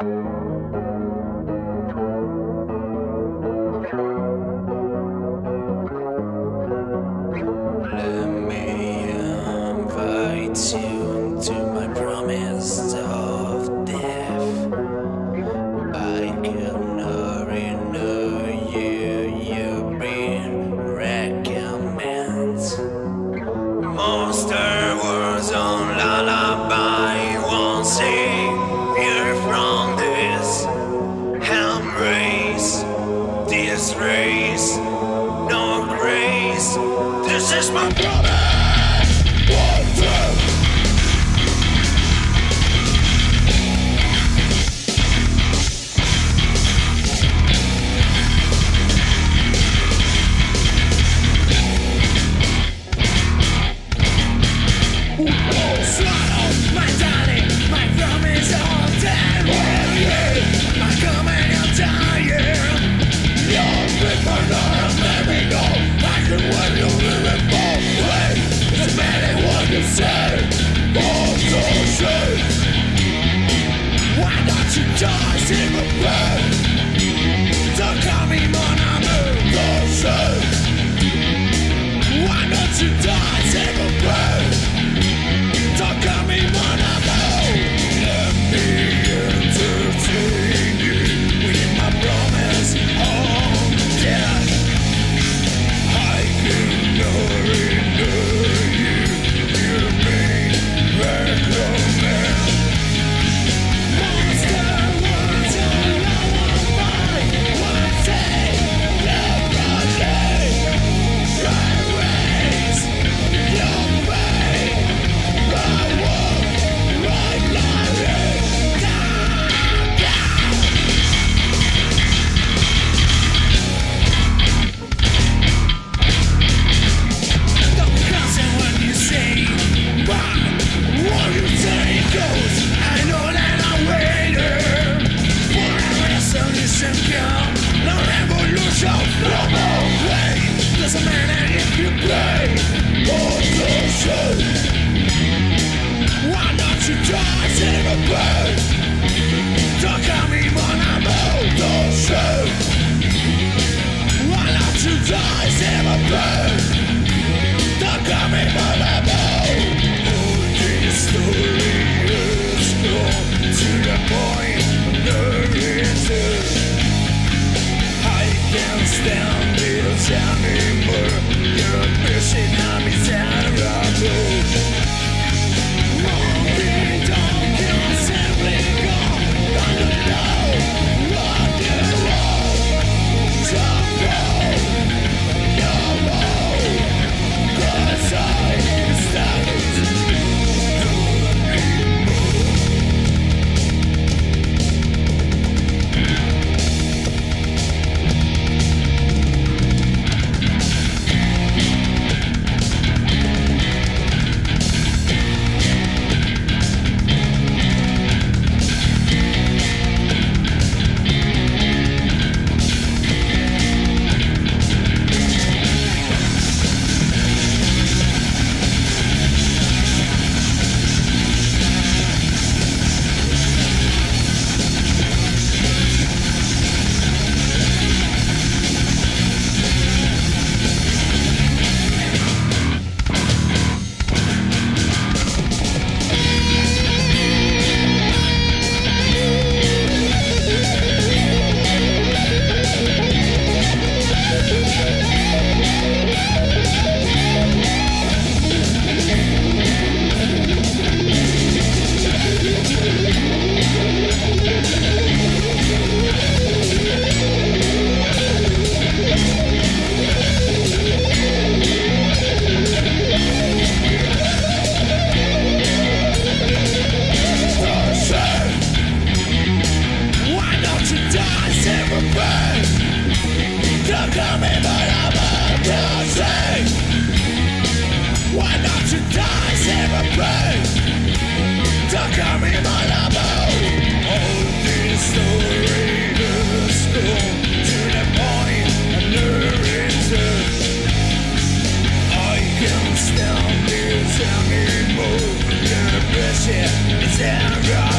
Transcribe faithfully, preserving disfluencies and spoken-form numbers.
Let me invite you into my promise of death. I could not renew you, you've been recommended. Monster words on lullaby won't save you from this embrace, this race, no grace. This is my promise. One, two. Swallow my tonic. My promise all dead. Whatever you need, my coming out down here. You're with my love, let me go. I can win you with a both ways. It's better what you say. Both your shades. Why don't you die in the pain? Don't call me mon amour. Your shades. Why don't you die in the pain? Don't call me mon amour. Let me entertain you with my promise. Oh, it's down.